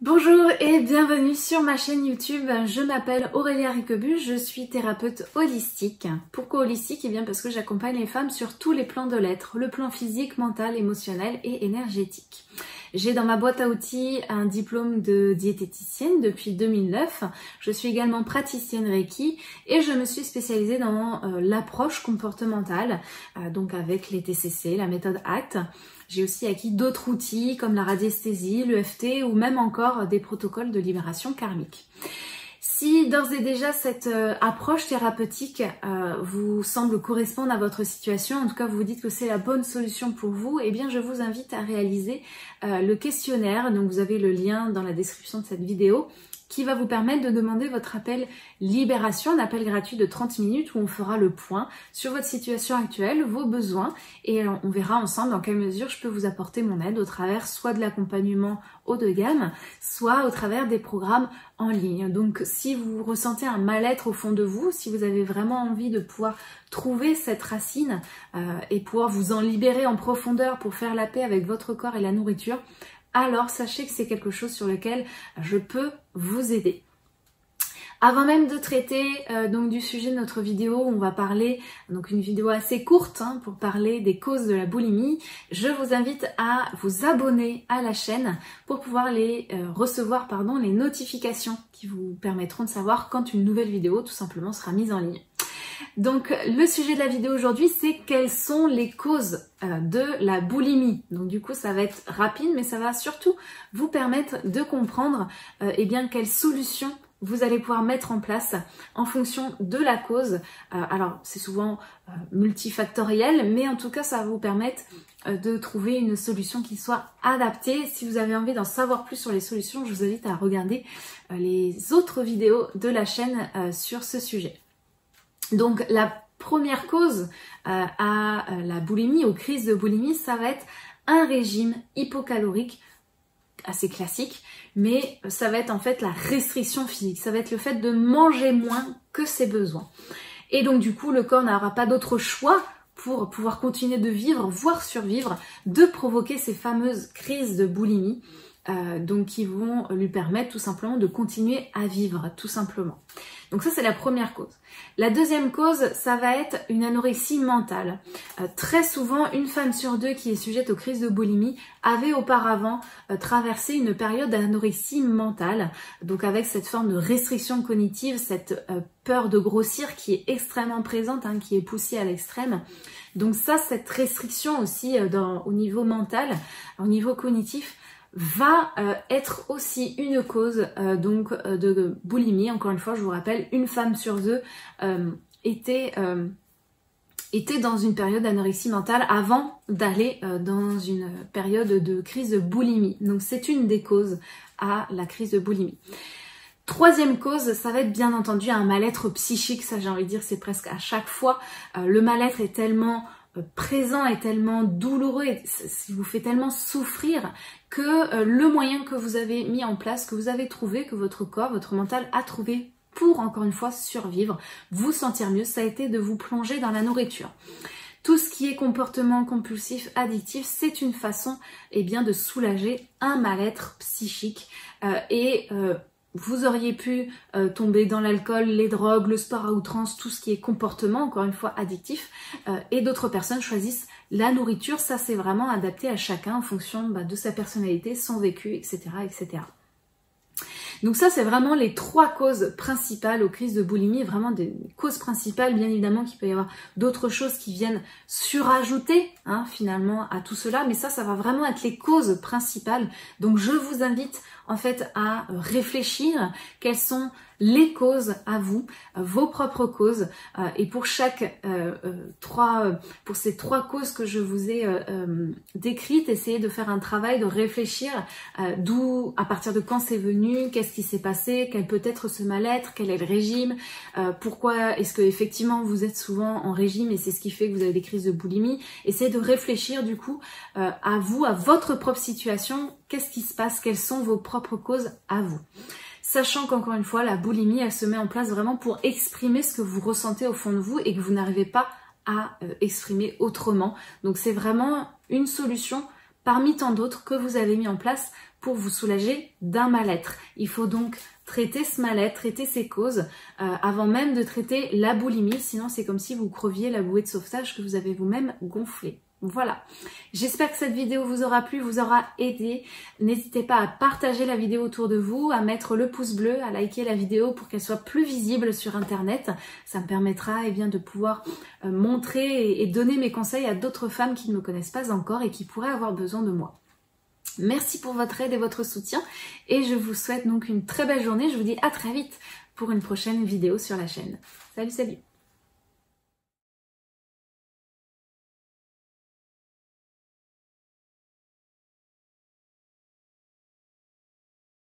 Bonjour et bienvenue sur ma chaîne YouTube, je m'appelle Aurélia Riquebu, je suis thérapeute holistique. Pourquoi holistique? Eh bien parce que j'accompagne les femmes sur tous les plans de l'être, le plan physique, mental, émotionnel et énergétique. J'ai dans ma boîte à outils un diplôme de diététicienne depuis 2009, je suis également praticienne Reiki et je me suis spécialisée dans l'approche comportementale, donc avec les TCC, la méthode ACT. J'ai aussi acquis d'autres outils comme la radiesthésie, l'EFT ou même encore des protocoles de libération karmique. Si d'ores et déjà cette approche thérapeutique vous semble correspondre à votre situation, en tout cas vous vous dites que c'est la bonne solution pour vous, eh bien je vous invite à réaliser le questionnaire, donc vous avez le lien dans la description de cette vidéo, qui va vous permettre de demander votre appel libération, un appel gratuit de 30 minutes où on fera le point sur votre situation actuelle, vos besoins et on verra ensemble dans quelle mesure je peux vous apporter mon aide au travers soit de l'accompagnement haut de gamme, soit au travers des programmes en ligne. Donc si vous ressentez un mal-être au fond de vous, si vous avez vraiment envie de pouvoir trouver cette racine et pouvoir vous en libérer en profondeur pour faire la paix avec votre corps et la nourriture, alors sachez que c'est quelque chose sur lequel je peux vous aider. Avant même de traiter donc du sujet de notre vidéo, on va parler, donc une vidéo assez courte hein, pour parler des causes de la boulimie. Je vous invite à vous abonner à la chaîne pour pouvoir recevoir les notifications qui vous permettront de savoir quand une nouvelle vidéo tout simplement sera mise en ligne. Donc le sujet de la vidéo aujourd'hui, c'est quelles sont les causes de la boulimie. Donc du coup ça va être rapide mais ça va surtout vous permettre de comprendre eh bien, quelles solutions vous allez pouvoir mettre en place en fonction de la cause. Alors c'est souvent multifactoriel mais en tout cas ça va vous permettre de trouver une solution qui soit adaptée. Si vous avez envie d'en savoir plus sur les solutions, je vous invite à regarder les autres vidéos de la chaîne sur ce sujet. Donc la première cause à la boulimie, aux crises de boulimie, ça va être un régime hypocalorique assez classique, mais ça va être en fait la restriction physique, ça va être le fait de manger moins que ses besoins. Et donc du coup, le corps n'aura pas d'autre choix pour pouvoir continuer de vivre, voire survivre, de provoquer ces fameuses crises de boulimie, donc qui vont lui permettre tout simplement de continuer à vivre, tout simplement. Donc ça, c'est la première cause. La deuxième cause, ça va être une anorexie mentale. Très souvent, une femme sur deux qui est sujette aux crises de boulimie avait auparavant traversé une période d'anorexie mentale, donc avec cette forme de restriction cognitive, cette peur de grossir qui est extrêmement présente, hein, qui est poussée à l'extrême. Donc ça, cette restriction aussi au niveau mental, au niveau cognitif, va être aussi une cause de boulimie. Encore une fois, je vous rappelle, une femme sur deux était dans une période d'anorexie mentale avant d'aller dans une période de crise de boulimie. Donc c'est une des causes à la crise de boulimie. Troisième cause, ça va être bien entendu un mal-être psychique. Ça, j'ai envie de dire, c'est presque à chaque fois. Le mal-être est tellement présent et tellement douloureux et vous fait tellement souffrir que le moyen que vous avez mis en place, que vous avez trouvé, que votre corps, votre mental a trouvé pour encore une fois survivre, vous sentir mieux, ça a été de vous plonger dans la nourriture. Tout ce qui est comportement compulsif, addictif, c'est une façon eh bien, de soulager un mal-être psychique vous auriez pu tomber dans l'alcool, les drogues, le sport à outrance, tout ce qui est comportement, encore une fois, addictif. Et d'autres personnes choisissent la nourriture. Ça, c'est vraiment adapté à chacun en fonction de sa personnalité, son vécu, etc. etc. Donc ça, c'est vraiment les trois causes principales aux crises de boulimie, vraiment des causes principales, bien évidemment, qu'il peut y avoir d'autres choses qui viennent surajouter, hein, finalement, à tout cela, mais ça, ça va vraiment être les causes principales. Donc je vous invite, en fait, à réfléchir quelles sont les causes à vous, vos propres causes, et pour ces trois causes que je vous ai décrites, essayez de faire un travail, de réfléchir d'où, à partir de quand c'est venu, qu'est-ce qui s'est passé, quel peut être ce mal-être, quel est le régime, pourquoi est-ce que effectivement vous êtes souvent en régime et c'est ce qui fait que vous avez des crises de boulimie. Essayez de réfléchir du coup à vous, à votre propre situation, qu'est-ce qui se passe, quelles sont vos propres causes à vous. Sachant qu'encore une fois, la boulimie, elle se met en place vraiment pour exprimer ce que vous ressentez au fond de vous et que vous n'arrivez pas à exprimer autrement. Donc c'est vraiment une solution parmi tant d'autres que vous avez mis en place pour vous soulager d'un mal-être. Il faut donc traiter ce mal-être, traiter ses causes, avant même de traiter la boulimie, sinon c'est comme si vous creviez la bouée de sauvetage que vous avez vous-même gonflée. Voilà, j'espère que cette vidéo vous aura plu, vous aura aidé. N'hésitez pas à partager la vidéo autour de vous, à mettre le pouce bleu, à liker la vidéo pour qu'elle soit plus visible sur internet. Ça me permettra de pouvoir montrer et donner mes conseils à d'autres femmes qui ne me connaissent pas encore et qui pourraient avoir besoin de moi. Merci pour votre aide et votre soutien et je vous souhaite donc une très belle journée. Je vous dis à très vite pour une prochaine vidéo sur la chaîne. Salut, salut!